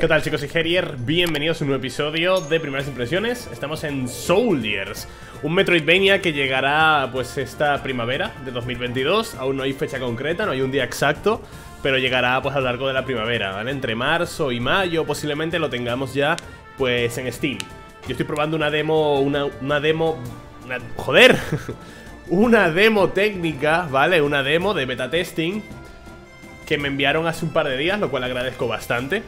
¿Qué tal, chicos y Gerier? Bienvenidos a un nuevo episodio de Primeras Impresiones. Estamos en Souldiers, un Metroidvania que llegará pues esta primavera de 2022. Aún no hay fecha concreta, no hay un día exacto, pero llegará pues a lo largo de la primavera, ¿vale? Entre marzo y mayo posiblemente lo tengamos ya pues en Steam. Yo estoy probando una demo, ¡joder! Una demo técnica, ¿vale? Una demo de beta testing que me enviaron hace un par de días, lo cual agradezco bastante.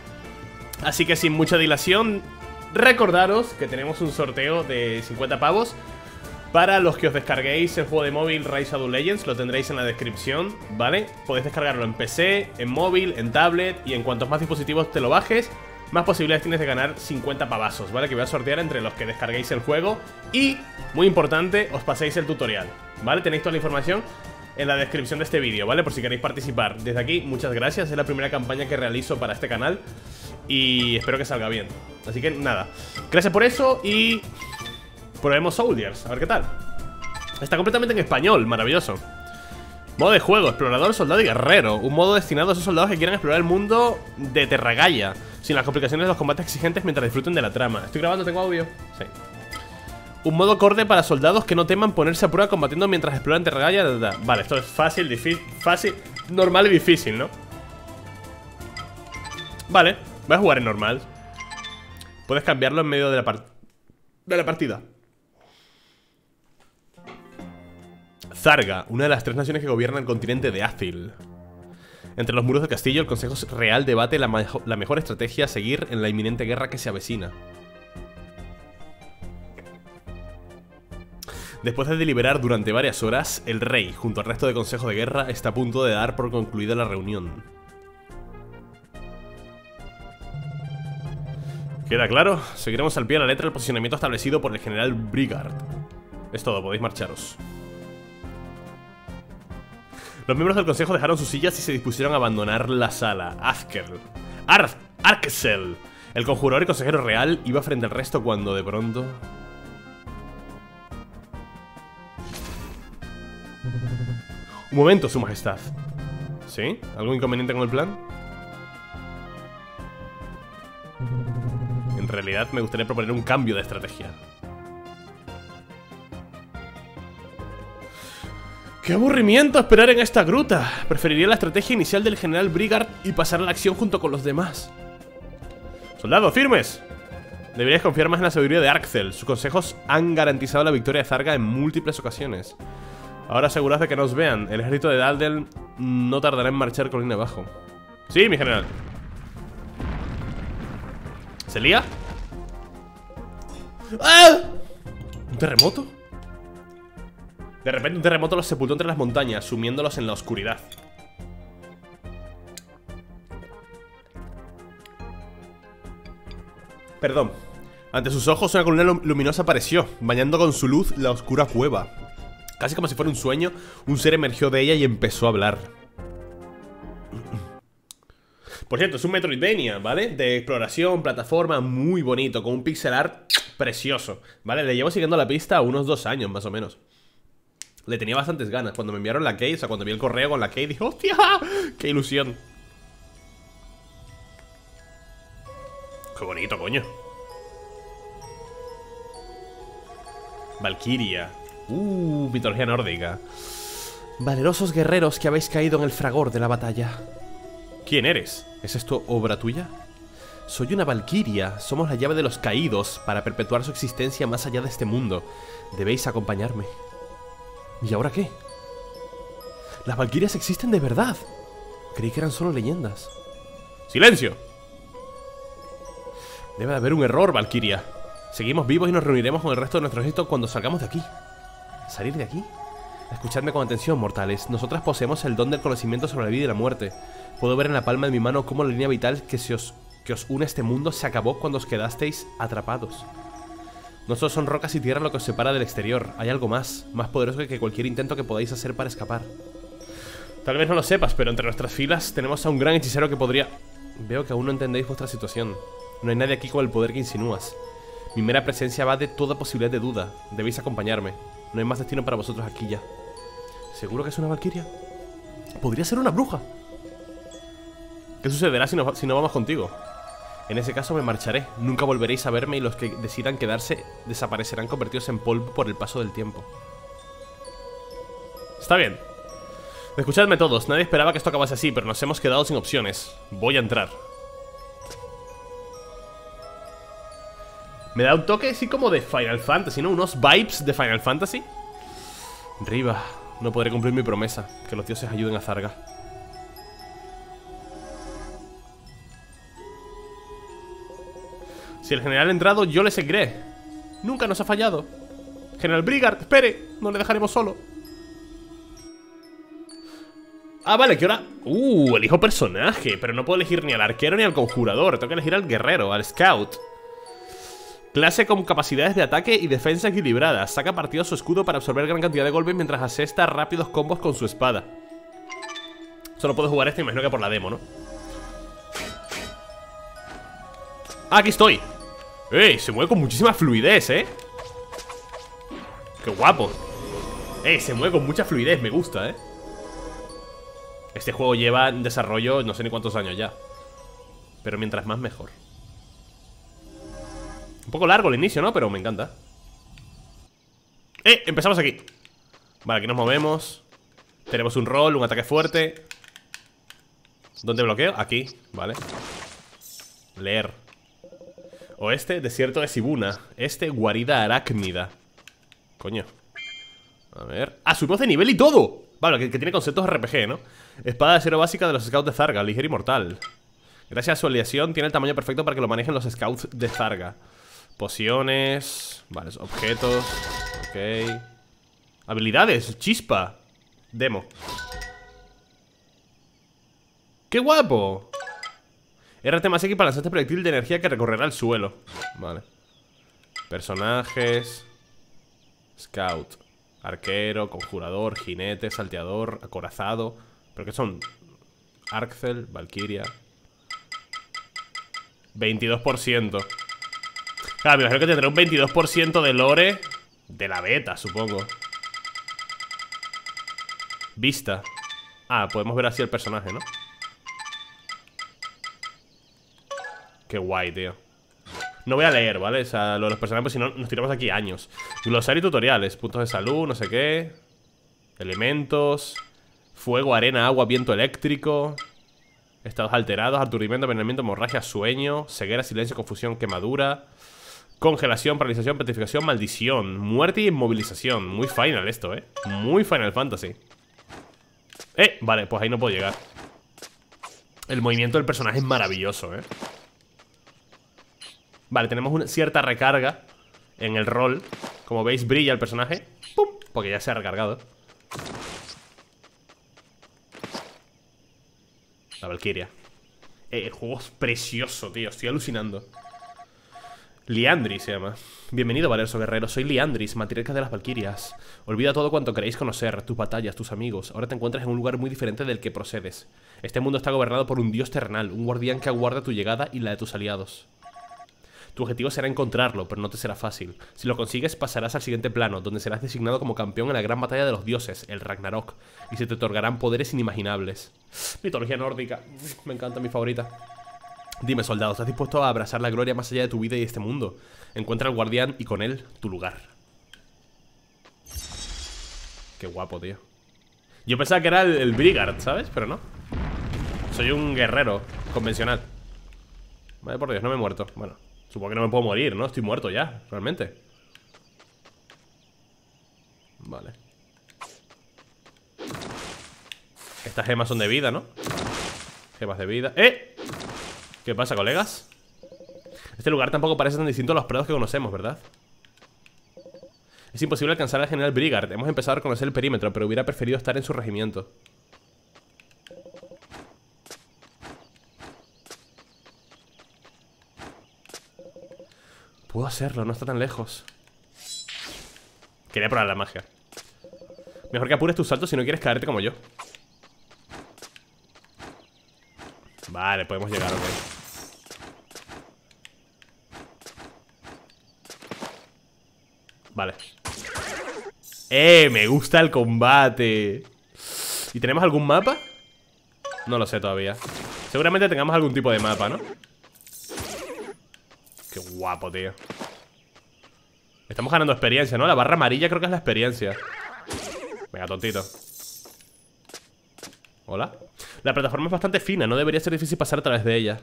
Así que sin mucha dilación, recordaros que tenemos un sorteo de 50 pavos para los que os descarguéis el juego de móvil Raid: Shadow Legends, lo tendréis en la descripción, ¿vale? Podéis descargarlo en PC, en móvil, en tablet, y en cuantos más dispositivos te lo bajes, más posibilidades tienes de ganar 50 pavazos, ¿vale? Que voy a sortear entre los que descarguéis el juego y, muy importante, os paséis el tutorial, ¿vale? Tenéis toda la información en la descripción de este vídeo, ¿vale? Por si queréis participar. Desde aquí, muchas gracias, es la primera campaña que realizo para este canal y espero que salga bien. Así que nada, gracias por eso y probemos Souldiers, a ver qué tal. Está completamente en español, maravilloso. Modo de juego, explorador, soldado y guerrero. Un modo destinado a esos soldados que quieran explorar el mundo de Terragaya, sin las complicaciones de los combates exigentes mientras disfruten de la trama. ¿Estoy grabando? ¿Tengo audio? Sí. Un modo acorde para soldados que no teman ponerse a prueba combatiendo mientras exploran Terragaya. Vale, esto es fácil, difícil, normal y difícil, ¿no? Vale, voy a jugar en normal. Puedes cambiarlo en medio de la partida. Zarga, una de las tres naciones que gobiernan el continente de Arxel. Entre los muros del castillo, el Consejo Real debate la mejor estrategia a seguir en la inminente guerra que se avecina. Después de deliberar durante varias horas, el rey, junto al resto del Consejo de Guerra, está a punto de dar por concluida la reunión. ¿Queda claro? Seguiremos al pie de la letra el posicionamiento establecido por el general Brigard. Es todo, podéis marcharos. Los miembros del consejo dejaron sus sillas y se dispusieron a abandonar la sala. Arxel, el conjurador y consejero real, iba frente al resto cuando de pronto... Un momento, su majestad. ¿Sí? ¿Algún inconveniente con el plan? En realidad me gustaría proponer un cambio de estrategia. ¡Qué aburrimiento esperar en esta gruta! Preferiría la estrategia inicial del general Brigard y pasar a la acción junto con los demás. ¡Soldados, firmes! Deberíais confiar más en la sabiduría de Arxel. Sus consejos han garantizado la victoria de Zarga en múltiples ocasiones. Ahora asegurad de que nos vean. El ejército de Daldel no tardará en marchar colina abajo. Sí, mi general. ¿Se lía? ¡Ah! ¿Un terremoto? De repente un terremoto los sepultó entre las montañas, sumiéndolos en la oscuridad. Perdón. Ante sus ojos una columna luminosa apareció, bañando con su luz la oscura cueva. Casi como si fuera un sueño, un ser emergió de ella y empezó a hablar. Por cierto, es un Metroidvania, ¿vale? De exploración, plataforma, muy bonito, con un pixel art precioso, ¿vale? Le llevo siguiendo la pista unos 2 años, más o menos. Le tenía bastantes ganas. Cuando me enviaron la key, o sea, cuando vi el correo con la key, dije, ¡hostia! ¡Qué ilusión! ¡Qué bonito, coño! Valkyria. Mitología nórdica. Valerosos guerreros que habéis caído en el fragor de la batalla. ¿Quién eres? ¿Es esto obra tuya? Soy una valquiria. Somos la llave de los caídos para perpetuar su existencia más allá de este mundo. Debéis acompañarme. ¿Y ahora qué? ¿Las valquirias existen de verdad? Creí que eran solo leyendas. ¡Silencio! Debe de haber un error, valquiria. Seguimos vivos y nos reuniremos con el resto de nuestro ejército cuando salgamos de aquí. ¿Salir de aquí? Escuchadme con atención, mortales. Nosotras poseemos el don del conocimiento sobre la vida y la muerte. Puedo ver en la palma de mi mano cómo la línea vital que os une a este mundo se acabó cuando os quedasteis atrapados. Nosotros son rocas y tierra lo que os separa del exterior. Hay algo más, más poderoso que cualquier intento que podáis hacer para escapar. Tal vez no lo sepas, pero entre nuestras filas tenemos a un gran hechicero que podría... Veo que aún no entendéis vuestra situación. No hay nadie aquí con el poder que insinúas. Mi mera presencia va de toda posibilidad de duda. Debéis acompañarme. No hay más destino para vosotros aquí ya. ¿Seguro que es una valquiria? Podría ser una bruja. ¿Qué sucederá si no vamos contigo? En ese caso me marcharé, nunca volveréis a verme y los que decidan quedarse desaparecerán convertidos en polvo por el paso del tiempo. Está bien. Escuchadme todos, nadie esperaba que esto acabase así, pero nos hemos quedado sin opciones. Voy a entrar. Me da un toque así como de Final Fantasy, ¿no? Unos vibes de Final Fantasy. Riva, no podré cumplir mi promesa. Que los dioses ayuden a Zarga. Si el general ha entrado, yo le seguiré. Nunca nos ha fallado. General Brigard, espere, no le dejaremos solo. Ah, vale, ¿qué hora? Elijo personaje. Pero no puedo elegir ni al arquero ni al conjurador. Tengo que elegir al guerrero, al scout. Clase con capacidades de ataque y defensa equilibradas. Saca partido a su escudo para absorber gran cantidad de golpes mientras asesta rápidos combos con su espada. Solo puedo jugar este, imagino que por la demo, ¿no? Ah, aquí estoy. ¡Ey! Se mueve con muchísima fluidez, ¿eh? ¡Qué guapo! ¡Ey! Se mueve con mucha fluidez, me gusta, ¿eh? Este juego lleva en desarrollo no sé ni cuántos años ya. Pero mientras más, mejor. Un poco largo el inicio, ¿no? Pero me encanta. ¡Eh! Empezamos aquí. Vale, aquí nos movemos. Tenemos un roll, un ataque fuerte. ¿Dónde bloqueo? Aquí, vale. Leer. Oeste, desierto de Sibuna. Este, guarida arácnida. Coño. A ver... ¡Ah! ¡Subimos de nivel y todo! Vale, que tiene conceptos RPG, ¿no? Espada de acero básica de los scouts de Zarga, ligero y mortal. Gracias a su aleación tiene el tamaño perfecto para que lo manejen los scouts de Zarga. Pociones. Vale, objetos. Ok. Habilidades, chispa. Demo. ¡Qué guapo! RT más X para lanzar este proyectil de energía que recorrerá el suelo. Vale. Personajes. Scout. Arquero, conjurador, jinete, salteador, acorazado. ¿Pero qué son? Arxel, Valkyria. 22%. Claro, me imagino que tendré un 22% de lore de la beta, supongo. Vista. Ah, podemos ver así el personaje, ¿no? Qué guay, tío. No voy a leer, ¿vale? O sea, lo de los personajes, pues si no, nos tiramos aquí años. Glosario y tutoriales. Puntos de salud, no sé qué. Elementos. Fuego, arena, agua, viento eléctrico. Estados alterados, aturdimiento, envenenamiento, hemorragia, sueño. Ceguera, silencio, confusión, quemadura. Congelación, paralización, petrificación, maldición. Muerte y inmovilización. Muy final esto, ¿eh? Muy Final Fantasy. Vale, pues ahí no puedo llegar. El movimiento del personaje es maravilloso, ¿eh? Vale, tenemos una cierta recarga en el rol. Como veis, brilla el personaje. ¡Pum! Porque ya se ha recargado. La Valkyria. El juego es precioso, tío. Estoy alucinando. Liandris se llama. Bienvenido, valeroso guerrero. Soy Liandris, matriarca de las Valkyrias. Olvida todo cuanto queréis conocer. Tus batallas, tus amigos. Ahora te encuentras en un lugar muy diferente del que procedes. Este mundo está gobernado por un dios terrenal. Un guardián que aguarda tu llegada y la de tus aliados. Tu objetivo será encontrarlo, pero no te será fácil. Si lo consigues, pasarás al siguiente plano, donde serás designado como campeón en la gran batalla de los dioses, el Ragnarok, y se te otorgarán poderes inimaginables. Mitología nórdica, me encanta, mi favorita. Dime, soldado, ¿estás dispuesto a abrazar la gloria más allá de tu vida y de este mundo? Encuentra al guardián y con él, tu lugar. Qué guapo, tío. Yo pensaba que era el Brigard, ¿sabes? Pero no. Soy un guerrero convencional. Vale, por Dios, no me he muerto, bueno. Supongo que no me puedo morir, ¿no? Estoy muerto ya, realmente. Vale. Estas gemas son de vida, ¿no? Gemas de vida. ¡Eh! ¿Qué pasa, colegas? Este lugar tampoco parece tan distinto a los prados que conocemos, ¿verdad? Es imposible alcanzar al general Brigard. Hemos empezado a reconocer el perímetro, pero hubiera preferido estar en su regimiento. Puedo hacerlo, no está tan lejos. Quería probar la magia. Mejor que apures tus saltos si no quieres caerte como yo. Vale, podemos llegar, ok. Vale. Me gusta el combate. ¿Y tenemos algún mapa? No lo sé todavía. Seguramente tengamos algún tipo de mapa, ¿no? Qué guapo, tío. Estamos ganando experiencia, ¿no? La barra amarilla creo que es la experiencia. Venga, tontito. Hola. La plataforma es bastante fina, no debería ser difícil pasar a través de ella.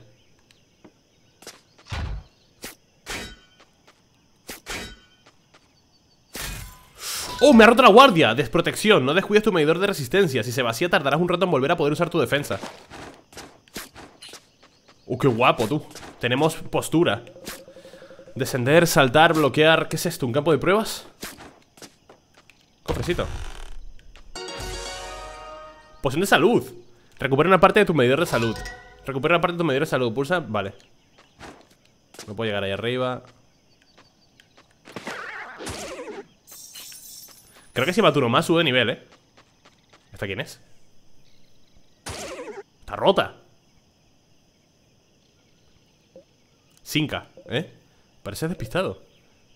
¡Oh! Me ha roto la guardia. Desprotección. No descuides tu medidor de resistencia. Si se vacía tardarás un rato en volver a poder usar tu defensa. ¡Oh, qué guapo, tú! Tenemos postura. Descender, saltar, bloquear. ¿Qué es esto? ¿Un campo de pruebas? Cofrecito. Poción de salud. Recupera una parte de tu medidor de salud. Recupera una parte de tu medidor de salud. Pulsa, vale. No puedo llegar ahí arriba. Creo que si maturo más sube de nivel, ¿eh? ¿Esta quién es? Está rota. Sinca, ¿eh? Pareces despistado.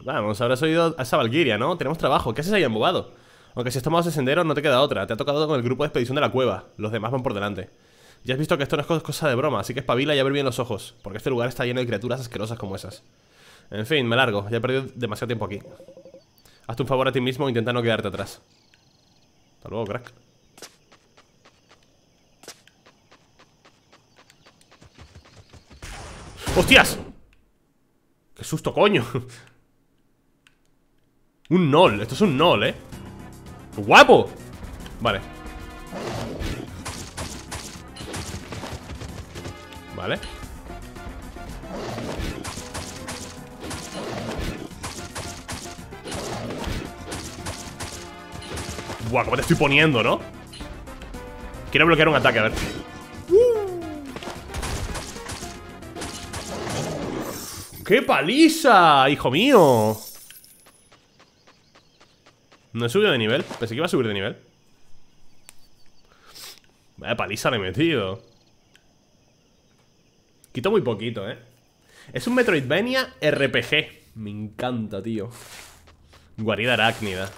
Vamos, habrás oído a esa Valkyria, ¿no? Tenemos trabajo. ¿Qué haces ahí embobado? Aunque si has tomado ese sendero no te queda otra. Te ha tocado con el grupo de expedición de la cueva. Los demás van por delante. Ya has visto que esto no es cosa de broma, así que espabila y abre bien los ojos, porque este lugar está lleno de criaturas asquerosas como esas. En fin, me largo. Ya he perdido demasiado tiempo aquí. Hazte un favor a ti mismo e intenta no quedarte atrás. Hasta luego, crack. ¡Hostias! ¡Qué susto, coño! Un gnoll, esto es un gnoll, ¿eh? ¡Guapo! Vale. Vale. Guau, cómo te estoy poniendo, ¿no? Quiero bloquear un ataque, a ver. ¡Qué paliza, hijo mío! No he subido de nivel. Pensé que iba a subir de nivel. Vaya paliza le he metido. Quito muy poquito, ¿eh? Es un Metroidvania RPG. Me encanta, tío. Guarida arácnida.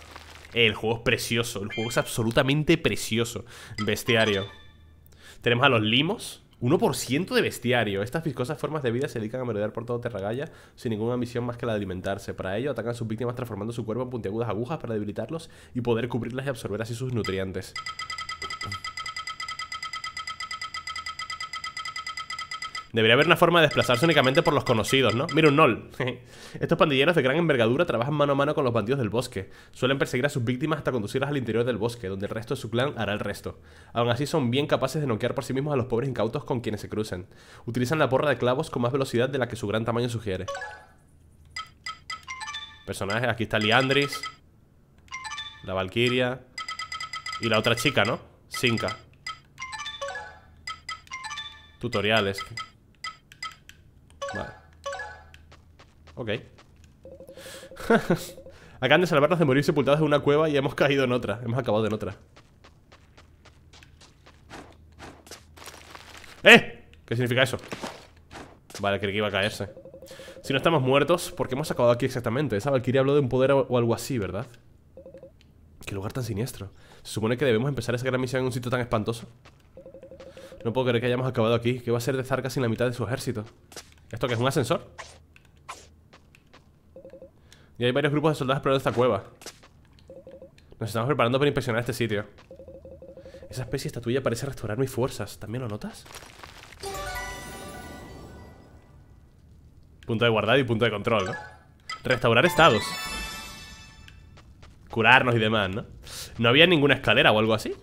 El juego es precioso. El juego es absolutamente precioso. Bestiario. Tenemos a los limos. 1% de bestiario. Estas viscosas formas de vida se dedican a merodear por todo Terragaya sin ninguna misión más que la de alimentarse. Para ello atacan a sus víctimas transformando su cuerpo en puntiagudas agujas para debilitarlos y poder cubrirlas y absorber así sus nutrientes. Debería haber una forma de desplazarse únicamente por los conocidos, ¿no? Mira, un gnoll. Estos pandilleros de gran envergadura trabajan mano a mano con los bandidos del bosque. Suelen perseguir a sus víctimas hasta conducirlas al interior del bosque, donde el resto de su clan hará el resto. Aún así son bien capaces de noquear por sí mismos a los pobres incautos con quienes se cruzan. Utilizan la porra de clavos con más velocidad de la que su gran tamaño sugiere. Personajes, aquí está Liandris, la Valkyria y la otra chica, ¿no? Sinca. Tutoriales. Vale. Ok. Acaban de salvarnos de morir sepultados en una cueva y hemos caído en otra. Hemos acabado en otra. ¡Eh! ¿Qué significa eso? Vale, creí que iba a caerse. Si no estamos muertos, ¿por qué hemos acabado aquí exactamente? Esa Valkyria habló de un poder o algo así, ¿verdad? Qué lugar tan siniestro. Se supone que debemos empezar esa gran misión en un sitio tan espantoso. No puedo creer que hayamos acabado aquí. ¿Qué va a ser de Zarga sin la mitad de su ejército? ¿Esto qué es? ¿Un ascensor? Y hay varios grupos de soldados explorando esta cueva. Nos estamos preparando para inspeccionar este sitio. Esa especie de estatuilla parece restaurar mis fuerzas. ¿También lo notas? Punto de guardado y punto de control, ¿no? Restaurar estados. Curarnos y demás, ¿no? ¿No había ninguna escalera o algo así?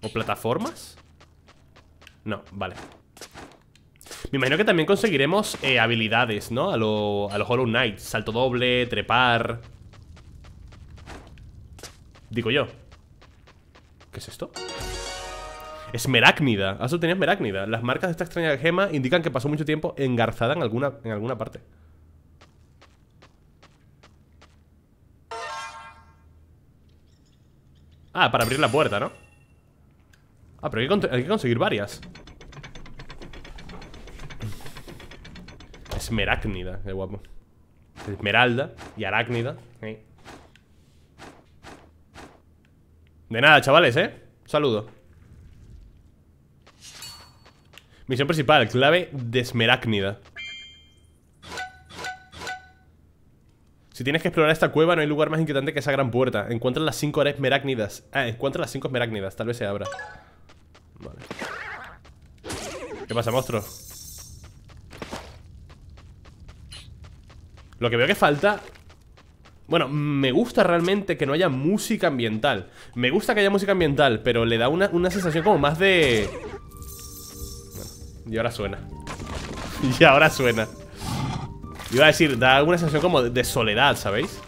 ¿O plataformas? No, vale. Me imagino que también conseguiremos habilidades, ¿no? A los Hollow Knight. Salto doble, trepar. Digo yo. ¿Qué es esto? Esmerácnida. Has obtenido Meracnida. Las marcas de esta extraña gema indican que pasó mucho tiempo engarzada en alguna parte. Ah, para abrir la puerta, ¿no? Ah, pero hay que conseguir varias. Esmerácnida, qué guapo. Esmeralda y arácnida. De nada, chavales, ¿eh? Saludo. Misión principal, clave de Esmerácnida. Si tienes que explorar esta cueva, no hay lugar más inquietante que esa gran puerta. Encuentra las 5 esmerácnidas. Encuentra las 5 esmerácnidas, tal vez se abra. Vale. ¿Qué pasa, monstruo? Lo que veo que falta... Bueno, me gusta realmente que no haya música ambiental. Me gusta que haya música ambiental, pero le da una sensación como más de... Bueno, y ahora suena. Y ahora suena. Iba a decir, da alguna sensación como de soledad, ¿sabéis?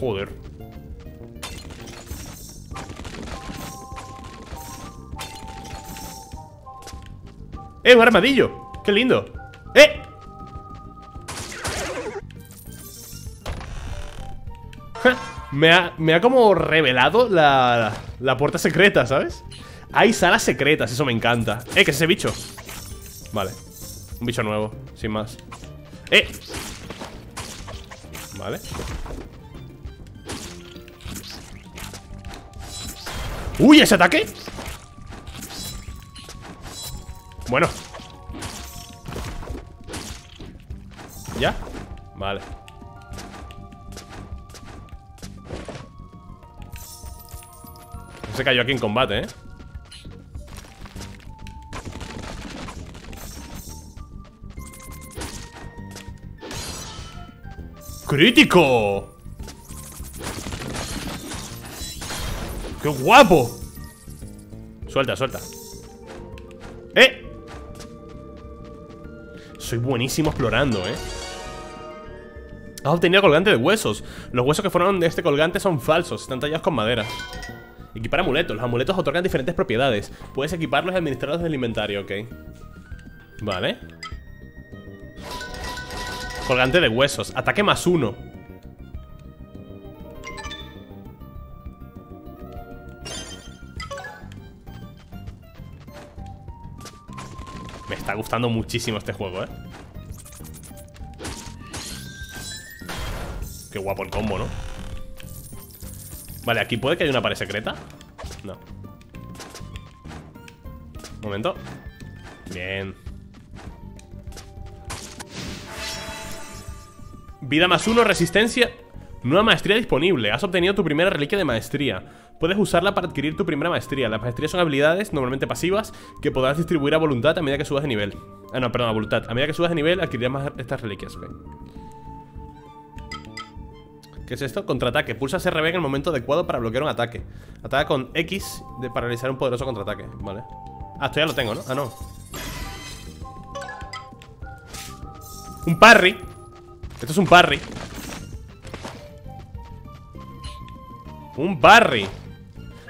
Joder. ¡Eh, un armadillo! ¡Qué lindo! ¡Eh! Ja, me ha como revelado la puerta secreta, ¿sabes? Hay salas secretas, eso me encanta. ¿Qué es ese bicho? Vale. Un bicho nuevo, sin más. ¡Eh! Vale. ¡Uy, ese ataque! Bueno. ¿Ya? Vale. No se cayó aquí en combate, ¿eh? ¡Crítico! ¡Qué guapo! Suelta, suelta. ¡Eh! Soy buenísimo explorando, ¿eh? Has obtenido colgante de huesos. Los huesos que fueron de este colgante son falsos. Están tallados con madera. Equipar amuletos. Los amuletos otorgan diferentes propiedades. Puedes equiparlos y administrarlos del inventario, ok. Vale. Colgante de huesos. Ataque +1. Me está gustando muchísimo este juego, ¿eh? Qué guapo el combo, ¿no? Vale, aquí puede que haya una pared secreta. No. Un momento. Bien. Vida +1, resistencia. Nueva maestría disponible. Has obtenido tu primera reliquia de maestría. Puedes usarla para adquirir tu primera maestría. Las maestrías son habilidades, normalmente pasivas, que podrás distribuir a voluntad a medida que subas de nivel. Ah, no, perdón, a voluntad. A medida que subas de nivel adquirirás más estas reliquias, okay. ¿Qué es esto? Contraataque. Pulsa RB en el momento adecuado para bloquear un ataque. Ataca con X para realizar un poderoso contraataque. Vale. Ah, esto ya lo tengo, ¿no? Ah, no. Un parry. Esto es un parry. Un parry.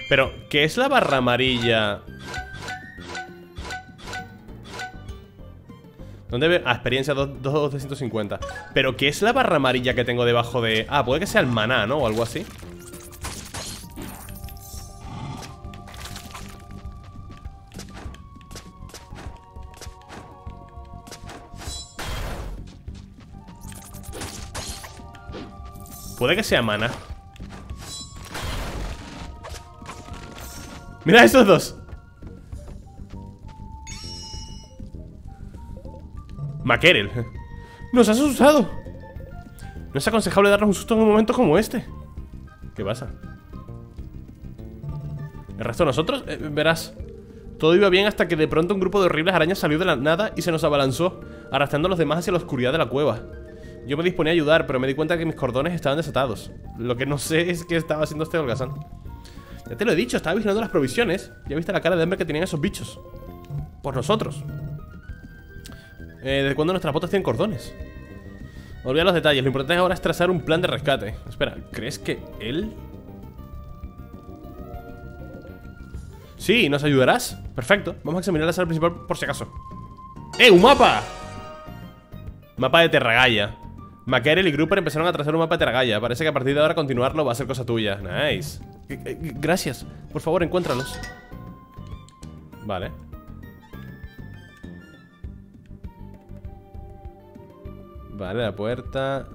Pero, ¿qué es la barra amarilla? ¿Dónde veo? Ah, experiencia 2.250. Pero, ¿qué es la barra amarilla que tengo debajo de...? Ah, puede que sea el maná, ¿no? O algo así. Puede que sea maná. ¡Mira estos dos! Macarell. ¡Nos has asustado! No es aconsejable darnos un susto en un momento como este. ¿Qué pasa? ¿El resto de nosotros? Verás. Todo iba bien hasta que de pronto un grupo de horribles arañas salió de la nada y se nos abalanzó, arrastrando a los demás hacia la oscuridad de la cueva. Yo me disponía a ayudar, pero me di cuenta de que mis cordones estaban desatados. Lo que no sé es qué estaba haciendo este holgazán. Ya te lo he dicho, estaba vigilando las provisiones. Ya viste la cara de hambre que tenían esos bichos. Por nosotros. ¿Desde cuándo nuestras botas tienen cordones? Olvida los detalles, lo importante ahora es trazar un plan de rescate. Espera, ¿crees que él...? Sí, ¿nos ayudarás? Perfecto, vamos a examinar la sala principal por si acaso. ¡Eh, un mapa! Mapa de Terragaya. Macarell y Gruper empezaron a trazar un mapa de Terragaya. Parece que a partir de ahora continuarlo va a ser cosa tuya. Nice. Gracias. Por favor, encuéntralos. Vale. Vale, la puerta.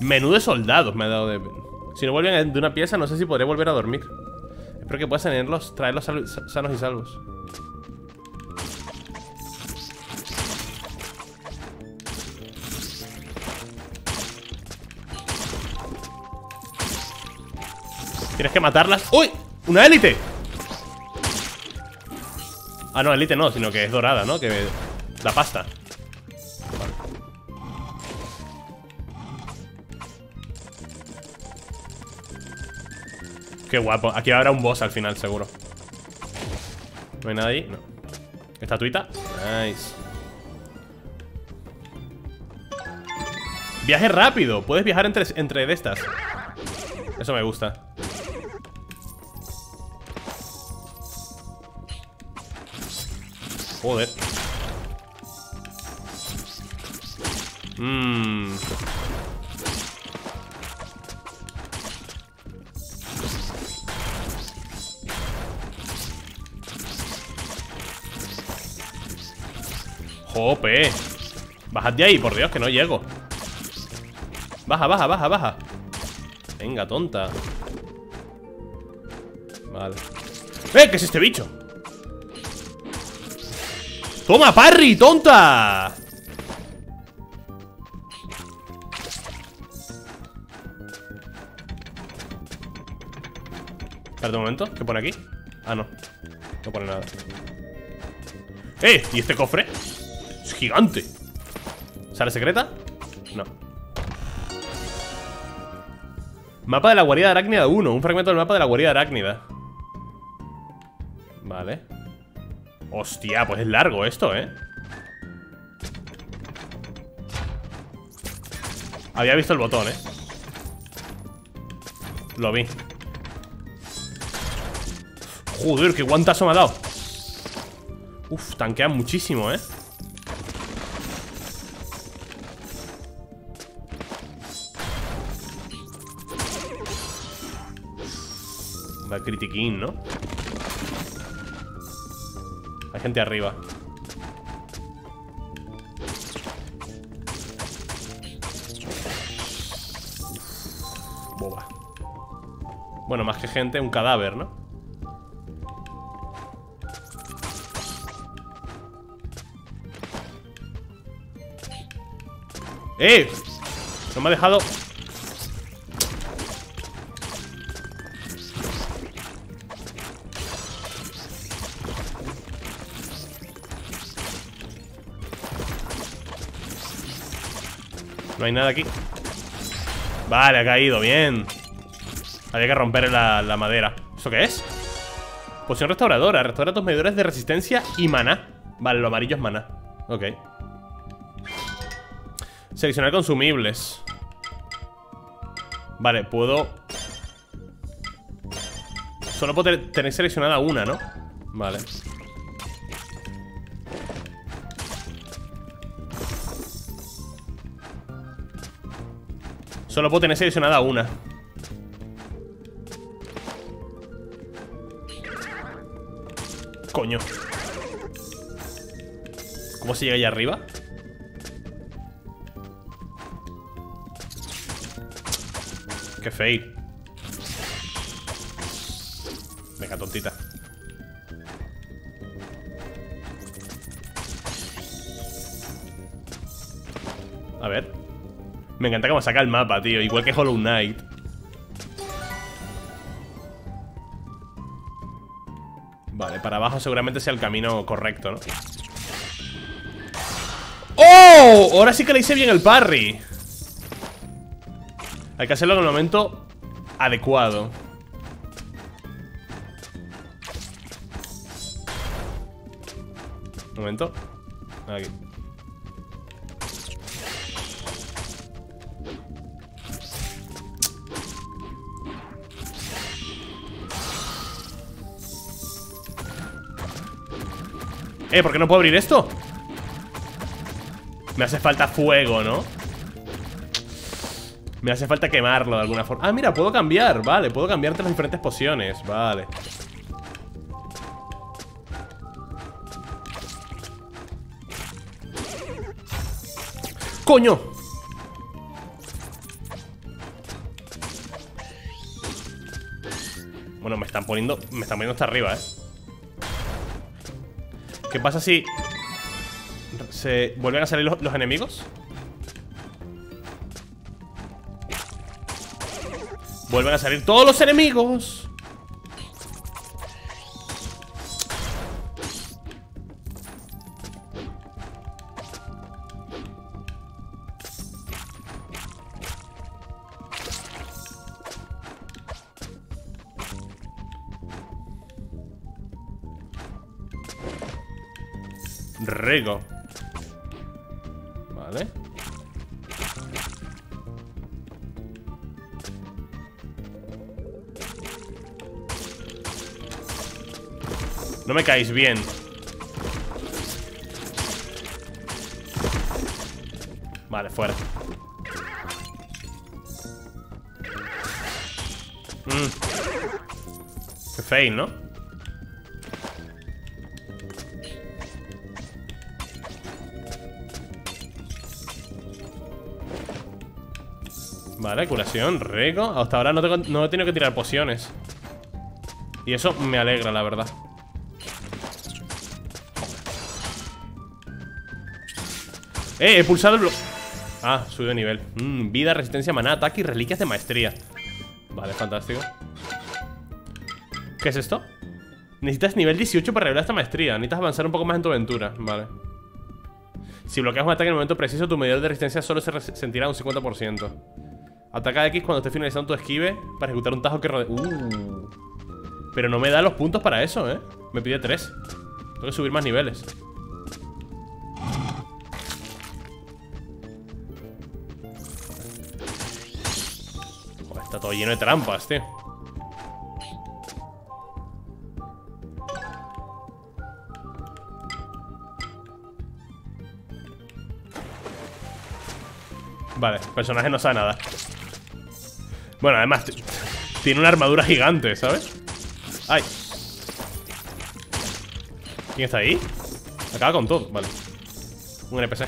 Menú de soldados me ha dado de... Si no vuelven de una pieza, no sé si podré volver a dormir. Espero que puedas tenerlos, traerlos sanos y salvos. Tienes que matarlas. ¡Uy! ¡Una élite! Ah, no, élite no, sino que es dorada, ¿no? Que la pasta. Vale. Qué guapo. Aquí habrá un boss al final, seguro. ¿No hay nada ahí? No. ¿Estatuita? Nice. Viaje rápido. Puedes viajar entre de estas. Eso me gusta. Joder. Jope. Bajad de ahí, por Dios, que no llego. Baja, baja, baja, baja. Venga, tonta. Vale. ¡Eh! ¿Qué es este bicho? ¡Toma, parry, tonta! Espérate un momento, ¿qué pone aquí? Ah, no. No pone nada. ¡Eh! ¿Y este cofre? ¡Es gigante! ¿Sala secreta? No. Mapa de la guarida de Aracnida 1. Un fragmento del mapa de la guarida de Aracnida. Vale. Hostia, pues es largo esto, ¿eh? Había visto el botón, ¿eh? Lo vi. Joder, qué guantazo me ha dado. Uf, tanquean muchísimo, ¿eh? Va critiquín, ¿no? Hay gente arriba. Boba. Bueno, más que gente, un cadáver, ¿no? ¡Eh! No me ha dejado. No hay nada aquí. Vale, ha caído, bien. Había que romper la madera. ¿Eso qué es? Poción restauradora. Restaura tus medidores de resistencia y maná. Vale, lo amarillo es maná. Ok. Seleccionar consumibles. Vale, puedo... Solo puedo tener seleccionada una, ¿no? Vale. Solo puedo tener seleccionada una. Coño. ¿Cómo se llega allá arriba? Qué fail. Venga, tontita. A ver. Me encanta cómo saca el mapa, tío. Igual que Hollow Knight. Vale, para abajo seguramente sea el camino correcto, ¿no? ¡Oh! Ahora sí que le hice bien el parry. Hay que hacerlo en el momento adecuado. Un momento. Aquí. ¿Por qué no puedo abrir esto? Me hace falta fuego, ¿no? Me hace falta quemarlo de alguna forma. Ah, mira, puedo cambiar, vale. Puedo cambiar entre las diferentes pociones, vale. ¡Coño! Bueno, me están Me están poniendo hasta arriba, ¿eh? ¿Qué pasa si se vuelven a salir los enemigos? Vuelven a salir todos los enemigos. Rico. Vale. No me caéis bien. Vale, fuera. Qué fail, ¿no? Vale, curación, rico. Hasta ahora no he tenido que tirar pociones. Y eso me alegra, la verdad. He pulsado el bloque. Ah, subió de nivel. Vida, resistencia, maná, ataque y reliquias de maestría. Vale, fantástico. ¿Qué es esto? Necesitas nivel 18 para revelar esta maestría. Necesitas avanzar un poco más en tu aventura. Vale. Si bloqueas un ataque en el momento preciso, tu medidor de resistencia solo se sentirá un 50%. Ataca a X cuando esté finalizando tu esquive para ejecutar un tajo que rodea. Pero no me da los puntos para eso, ¿eh? Me pide 3. Tengo que subir más niveles. Está todo lleno de trampas, tío. Vale, el personaje no sabe nada. Bueno, además tiene una armadura gigante, ¿sabes? ¡Ay! ¿Quién está ahí? Acaba con todo, vale. Un NPC.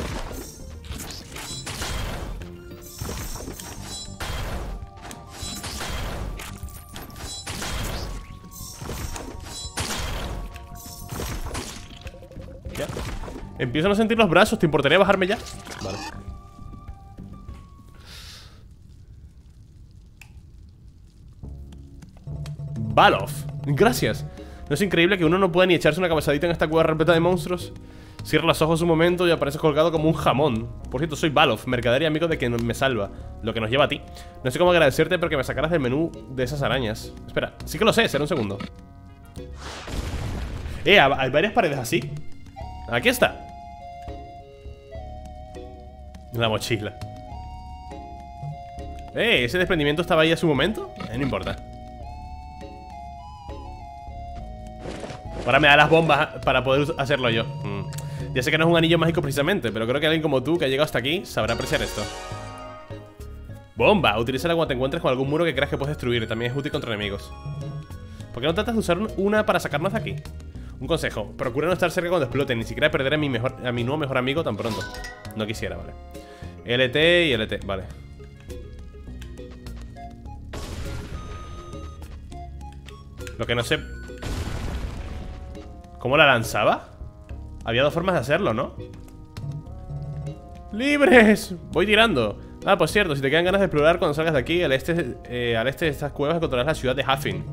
Empiezo a no sentir los brazos, ¿te importaría bajarme ya? Vale. Balof, gracias. ¿No es increíble que uno no pueda ni echarse una cabezadita en esta cueva repleta de monstruos? Cierro los ojos un momento y apareces colgado como un jamón. Por cierto, soy Balof, mercader y amigo de quien me salva, lo que nos lleva a ti. No sé cómo agradecerte porque me sacaras del menú de esas arañas. Espera, sí que lo sé, será un segundo. Hay varias paredes así. Aquí está. La mochila. ¿Ese desprendimiento estaba ahí a su momento? No importa. Ahora me da las bombas para poder hacerlo yo. Ya sé que no es un anillo mágico precisamente, pero creo que alguien como tú que ha llegado hasta aquí sabrá apreciar esto. Bomba. Utilízala cuando te encuentres con algún muro que creas que puedes destruir. También es útil contra enemigos. ¿Por qué no tratas de usar una para sacarnos de aquí? Un consejo, procura no estar cerca cuando explote. Ni siquiera perder a mi nuevo mejor amigo tan pronto. No quisiera, vale. LT y LT, vale. Lo que no sé... ¿Cómo la lanzaba? Había dos formas de hacerlo, ¿no? ¡Libres! Voy tirando. Ah, por cierto, si te quedan ganas de explorar cuando salgas de aquí, al este de estas cuevas encontrarás la ciudad de Hafin.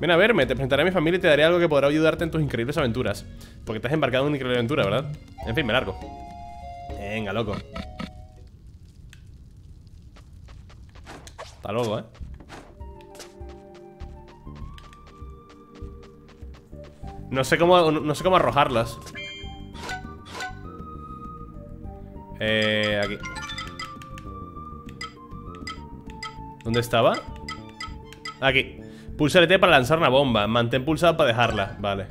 Ven a verme, te presentaré a mi familia y te daré algo que podrá ayudarte en tus increíbles aventuras. Porque te has embarcado en una increíble aventura, ¿verdad? En fin, me largo. Venga, loco. Hasta luego, ¿eh? No sé cómo arrojarlas. Aquí. ¿Dónde estaba? Aquí. Pulsa LT para lanzar una bomba. Mantén pulsada para dejarla. Vale.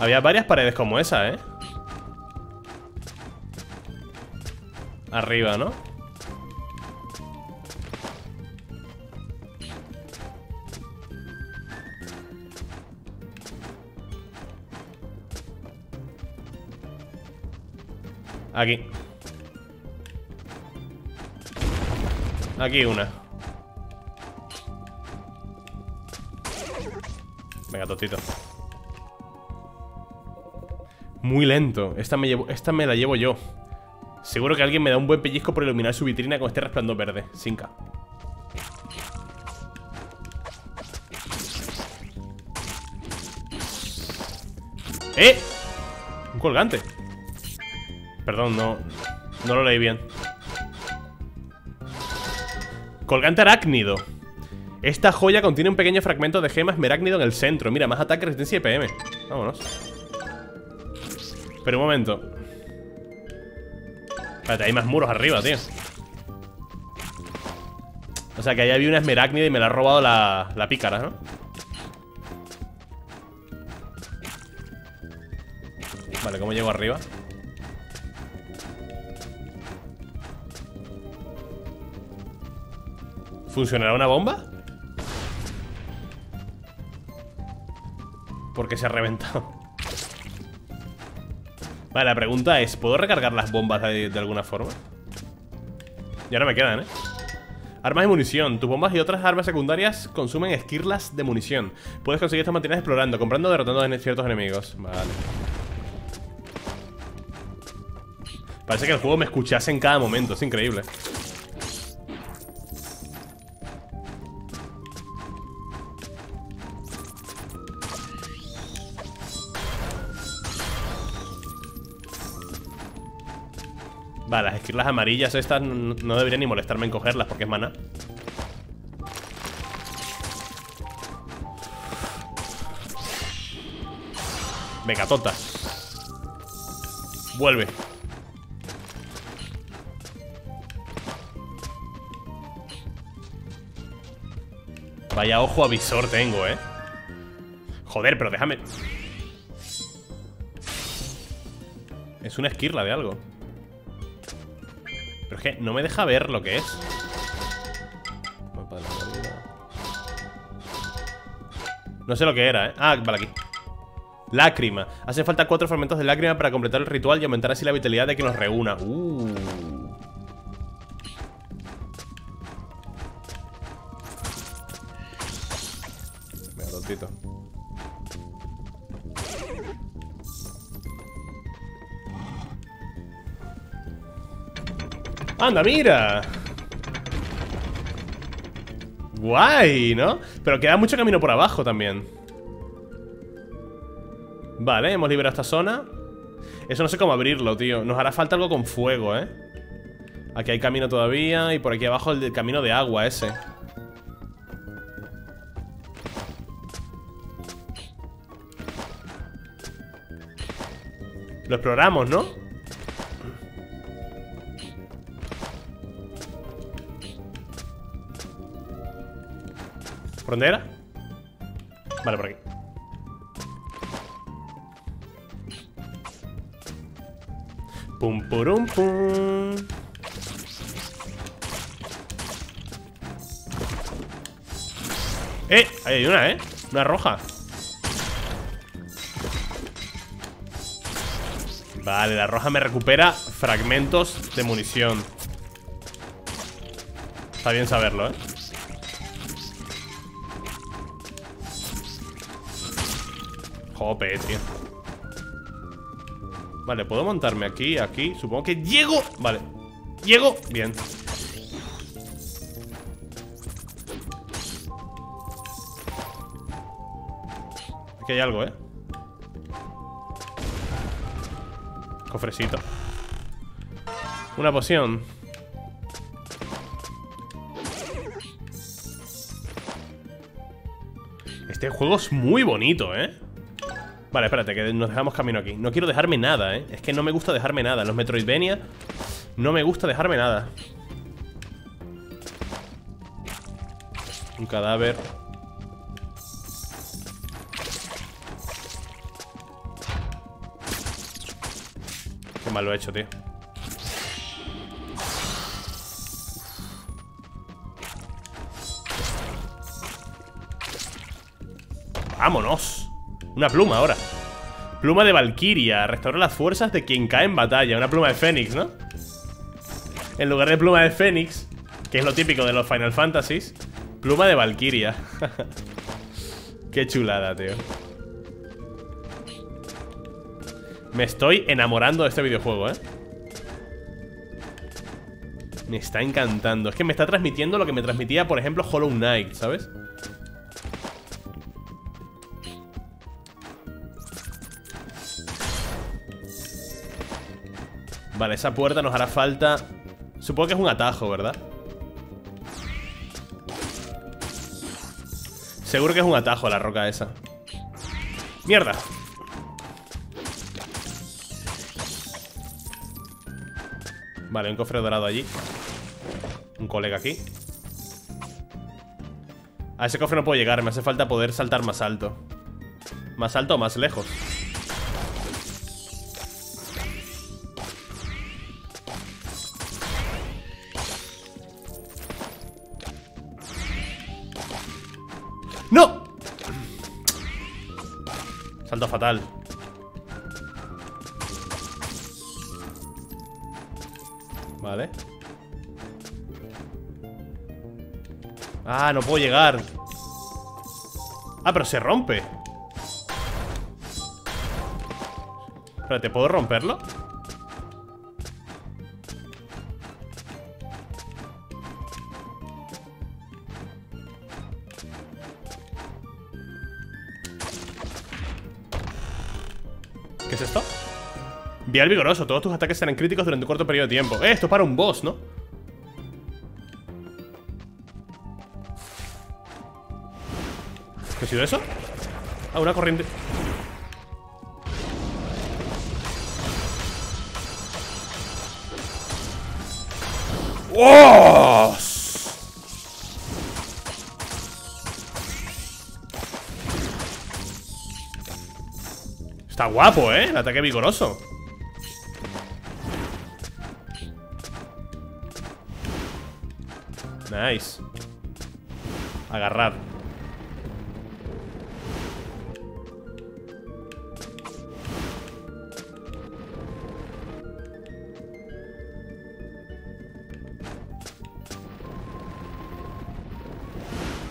Había varias paredes como esa, ¿eh? Arriba, ¿no? Aquí. Aquí una. Venga, totito. Muy lento. Esta me la llevo yo. Seguro que alguien me da un buen pellizco por iluminar su vitrina con este resplandor verde. Sinca. ¡Eh! Un colgante. Perdón, no lo leí bien. Colgante arácnido. Esta joya contiene un pequeño fragmento de gema esmerácnido en el centro. Mira, más ataque, resistencia y PM. Vámonos. Pero un momento. Espérate, hay más muros arriba, tío. O sea que ahí había una esmerácnida y me la ha robado la pícara, ¿no? Vale, ¿cómo llego arriba? ¿Funcionará una bomba? Porque se ha reventado. Vale, la pregunta es, ¿puedo recargar las bombas de alguna forma? Ya no me quedan, ¿eh? Armas y munición. Tus bombas y otras armas secundarias consumen esquirlas de munición. Puedes conseguir estas materias explorando, comprando o derrotando a ciertos enemigos. Vale. Parece que el juego me escuchase en cada momento. Es increíble. Vale, las esquirlas amarillas estas no deberían ni molestarme en cogerlas porque es maná. Venga, tonta. Vuelve. Vaya ojo avisor tengo, ¿eh? Joder, pero déjame. Es una esquirla de algo. Pero es que no me deja ver lo que es. No sé lo que era, ¿eh? Ah, vale, aquí. Lágrima. Hacen falta 4 fragmentos de lágrima para completar el ritual y aumentar así la vitalidad de quien los reúna. Venga, tontito. ¡Anda, mira! Guay, ¿no? Pero queda mucho camino por abajo también. Vale, hemos liberado esta zona. Eso no sé cómo abrirlo, tío. Nos hará falta algo con fuego, ¿eh? Aquí hay camino todavía. Y por aquí abajo el camino de agua ese. Lo exploramos, ¿no? ¿Por dónde era? Vale, por aquí. Pum, purum, pum. Ahí hay una, ¿eh? Una roja. Vale, la roja me recupera fragmentos de munición. Está bien saberlo, ¿eh? Jope, tío. Vale, puedo montarme aquí, aquí. Supongo que llego. Vale. Llego. Bien. Aquí hay algo, ¿eh? Cofrecito. Una poción. Este juego es muy bonito, ¿eh? Vale, espérate, que nos dejamos camino aquí. No quiero dejarme nada, ¿eh? Es que no me gusta dejarme nada. Los Metroidvania no me gusta dejarme nada. Un cadáver. Qué mal lo he hecho, tío. ¡Vámonos! Una pluma ahora. Pluma de Valkyria. Restaura las fuerzas de quien cae en batalla. Una pluma de Fénix, ¿no? En lugar de pluma de Fénix, que es lo típico de los Final Fantasies. Pluma de Valkyria. Qué chulada, tío. Me estoy enamorando de este videojuego, ¿eh? Me está encantando. Es que me está transmitiendo lo que me transmitía, por ejemplo, Hollow Knight, ¿sabes? Vale, esa puerta nos hará falta. Supongo que es un atajo, ¿verdad? Seguro que es un atajo la roca esa. ¡Mierda! Vale, un cofre dorado allí. Un colega aquí. A ese cofre no puedo llegar. Me hace falta poder saltar más alto. Más alto o más lejos. ¡No! Salto fatal. Vale. Ah, no puedo llegar. Ah, pero se rompe. Espérate, ¿puedo romperlo? ¿Qué es esto? Vial vigoroso. Todos tus ataques serán críticos durante un corto periodo de tiempo. Esto es para un boss, ¿no? ¿Qué ha sido eso? Ah, una corriente. ¡Oh! Está guapo, ¿eh? El ataque vigoroso. Nice. Agarrar.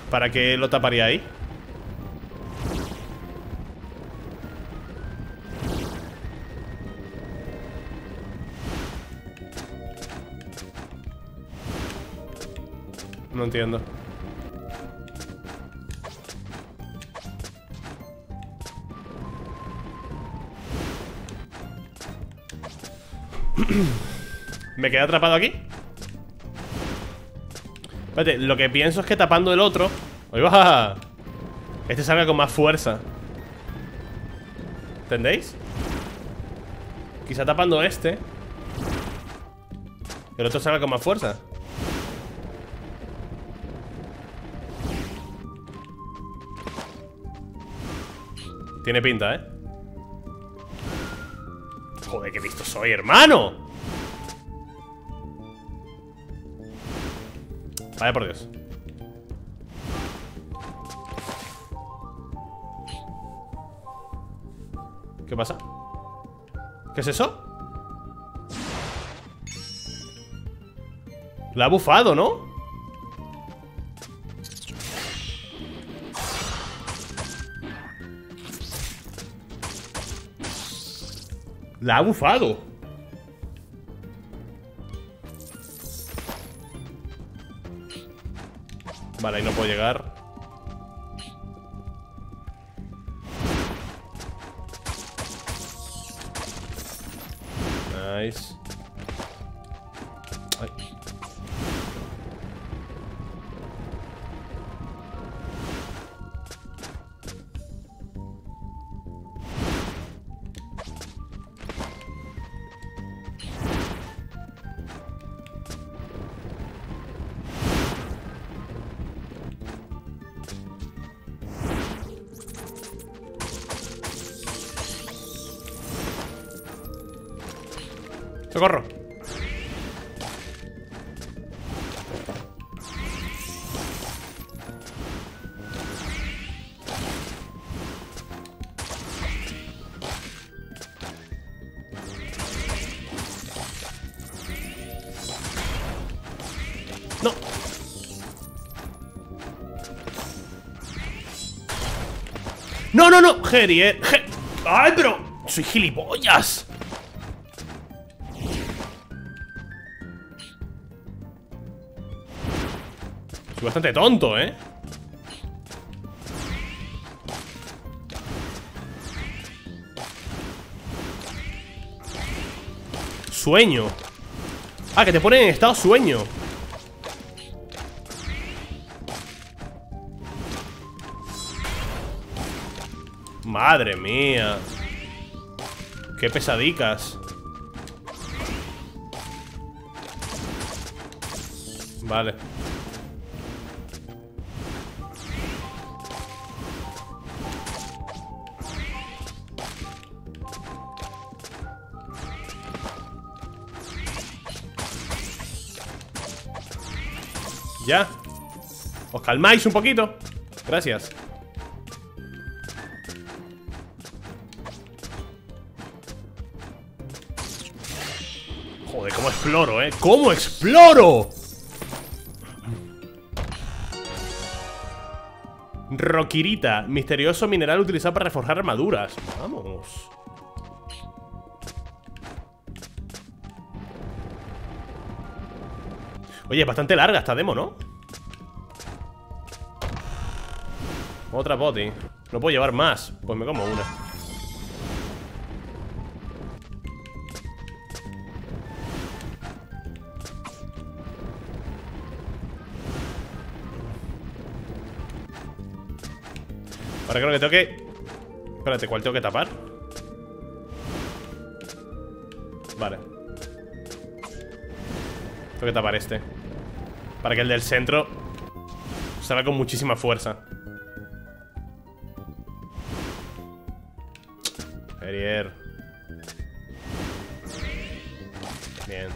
¿Para qué lo taparía ahí? No entiendo. ¿Me quedé atrapado aquí? Espérate, lo que pienso es que tapando el otro... ¡Ahí va! Este salga con más fuerza. ¿Entendéis? Quizá tapando este, el otro salga con más fuerza. Tiene pinta, ¿eh? Joder, qué listo soy, hermano. Vaya por Dios. ¿Qué pasa? ¿Qué es eso? La ha bufado, ¿no? La ha bufado. Vale, ahí no puedo llegar. Nice. Ay. ¡Socorro! ¡No! No, no, no. Jerry, ¡ay, pero! ¡Soy gilipollas! Soy bastante tonto, ¿eh? Sueño. Ah, que te ponen en estado sueño. Madre mía. Qué pesadicas. Vale. Ya. Os calmáis un poquito. Gracias. Joder, cómo exploro, ¿eh? ¡Cómo exploro! Roquirita. Misterioso mineral utilizado para reforjar armaduras. Vamos. Oye, es bastante larga esta demo, ¿no? Otra poti. No puedo llevar más. Pues me como una. Ahora creo que tengo que... Espérate, ¿cuál tengo que tapar? Vale. Tengo que tapar este. Para que el del centro salga con muchísima fuerza. Ferrier. Bien.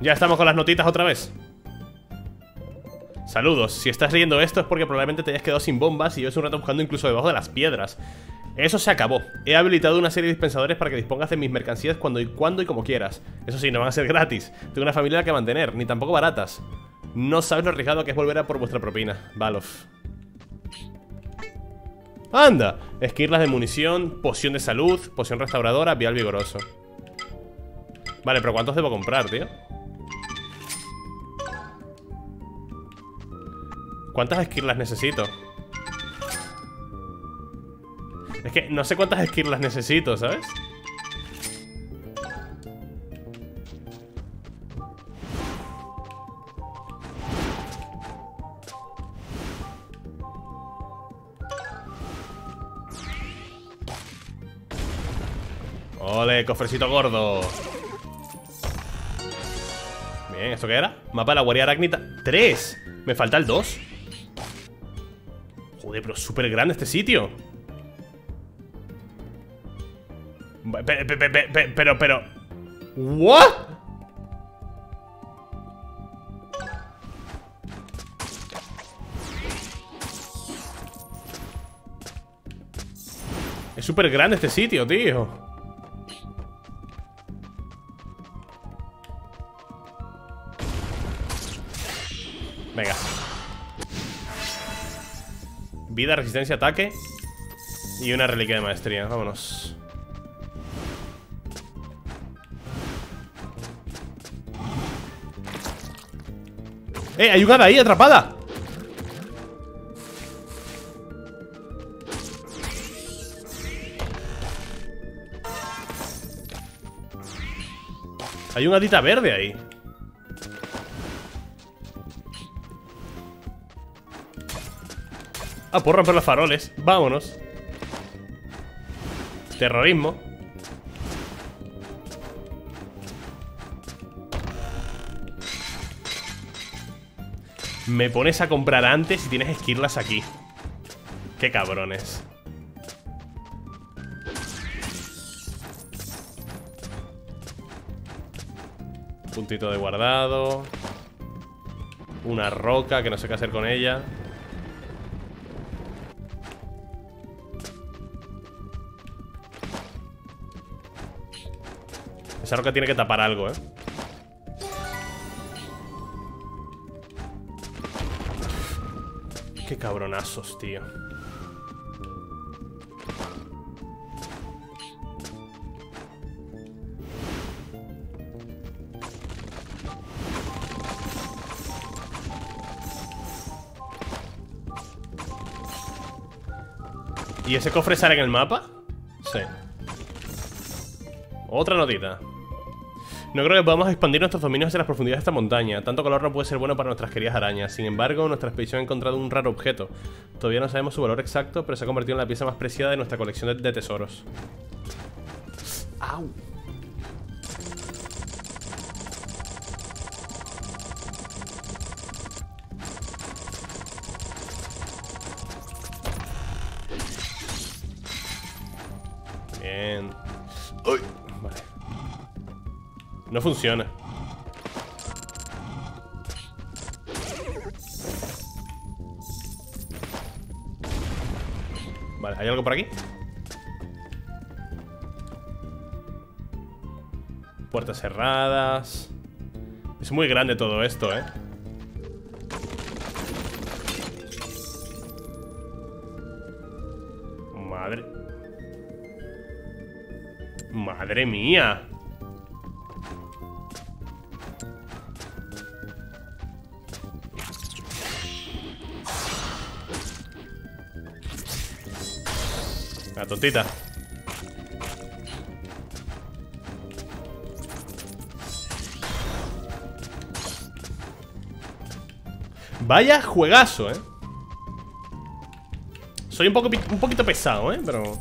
Ya estamos con las notitas otra vez. Saludos. Si estás leyendo esto es porque probablemente te hayas quedado sin bombas y llevas un rato buscando incluso debajo de las piedras. Eso se acabó. He habilitado una serie de dispensadores para que dispongas de mis mercancías cuando y como quieras. Eso sí, no van a ser gratis. Tengo una familia que mantener, ni tampoco baratas. No sabes lo arriesgado que es volver a por vuestra propina. Balof. ¡Anda! Esquirlas de munición, poción de salud, poción restauradora, vial vigoroso. Vale, pero ¿cuántos debo comprar, tío? ¿Cuántas esquirlas necesito? Es que no sé cuántas esquirlas necesito, ¿sabes? Ole, cofrecito gordo. Bien, ¿esto qué era? Mapa de la guarida Aracnita. ¡Tres! Me falta el 2. Joder, pero es súper grande este sitio. Pero ¿what? Es súper grande este sitio, tío. Venga. Vida, resistencia, ataque. Y una reliquia de maestría, vámonos. Hay una ahí atrapada. Hay una gatita verde ahí. Ah, puedo romper los faroles. Vámonos. Terrorismo. Me pones a comprar antes y tienes esquirlas aquí. Qué cabrones. Puntito de guardado. Una roca que no sé qué hacer con ella. Esa roca tiene que tapar algo, ¿eh? Qué cabronazos, tío. ¿Y ese cofre sale en el mapa? Sí. Otra notita. No creo que podamos expandir nuestros dominios hacia las profundidades de esta montaña. Tanto color no puede ser bueno para nuestras queridas arañas. Sin embargo, nuestra expedición ha encontrado un raro objeto. Todavía no sabemos su valor exacto, pero se ha convertido en la pieza más preciada de nuestra colección de tesoros. ¡Au! Bien. ¡Uy! Vale. No funciona. Vale, ¿hay algo por aquí? Puertas cerradas. Es muy grande todo esto, ¿eh? Madre. Madre mía. La tontita. Vaya juegazo, ¿eh? Soy un poquito pesado, ¿eh? Pero...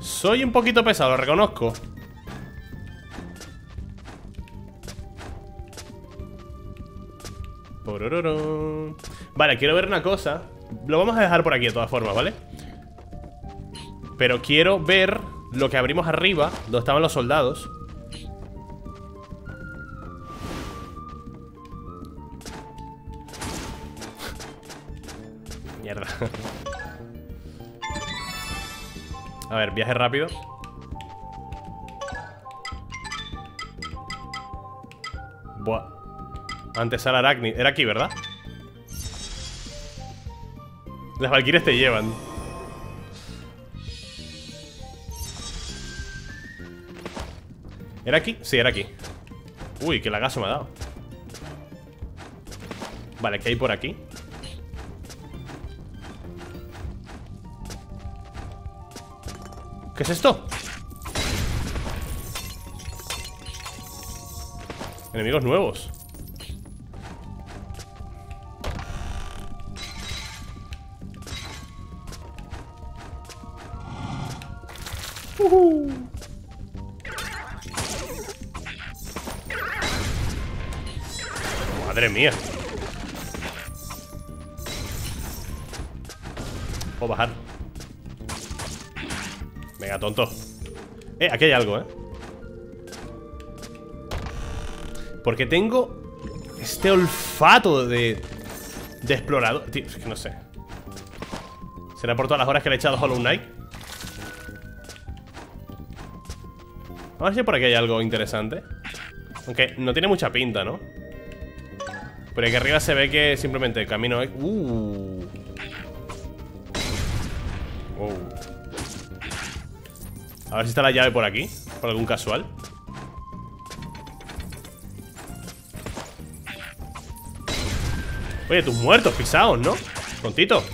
soy un poquito pesado, lo reconozco. Vale, quiero ver una cosa. Lo vamos a dejar por aquí de todas formas, ¿vale? Pero quiero ver lo que abrimos arriba, donde estaban los soldados. Mierda. A ver, viaje rápido. Buah. Antes al Arachnid. Era aquí, ¿verdad? Las Valkyries te llevan. ¿Era aquí? Sí, era aquí. Uy, qué lagazo me ha dado. Vale, ¿qué hay por aquí? ¿Qué es esto? Enemigos nuevos. Madre mía. Puedo bajar. Venga, tonto. Aquí hay algo, ¿eh? Porque tengo este olfato de explorador. Tío, es que no sé. ¿Será por todas las horas que le he echado Hollow Knight? A ver si por aquí hay algo interesante. Aunque no tiene mucha pinta, ¿no? Pero aquí arriba se ve que simplemente camino... A ver si está la llave por aquí. Por algún casual. Oye, tus muertos pisados, ¿no? Tontito.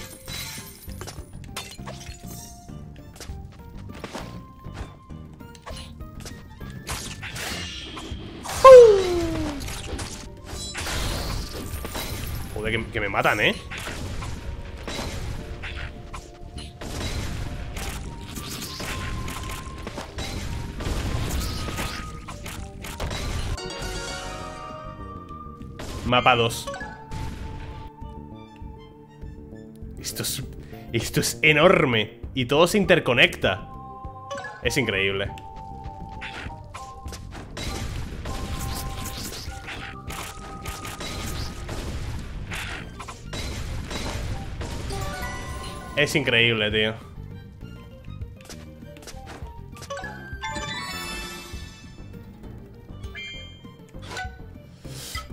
Que me matan, ¿eh? Mapa 2. Esto es enorme. Y todo se interconecta. Es increíble. Es increíble, tío.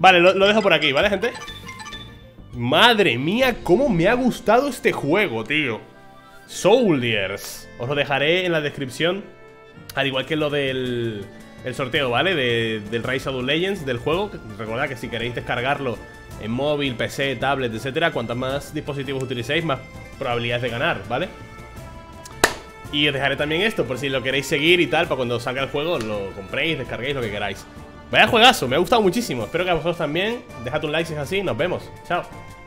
Vale, lo dejo por aquí, ¿vale, gente? Madre mía, cómo me ha gustado este juego, tío. Souldiers. Os lo dejaré en la descripción, al igual que lo del sorteo, ¿vale? Del Raid: Shadow Legends, del juego. Recordad que si queréis descargarlo en móvil, PC, tablet, etcétera, cuantas más dispositivos utilicéis, más probabilidades de ganar, ¿vale? Y os dejaré también esto, por si lo queréis seguir y tal, para cuando salga el juego lo compréis, descarguéis, lo que queráis. Vaya juegazo, me ha gustado muchísimo. Espero que a vosotros también. Dejad un like si es así, nos vemos, chao.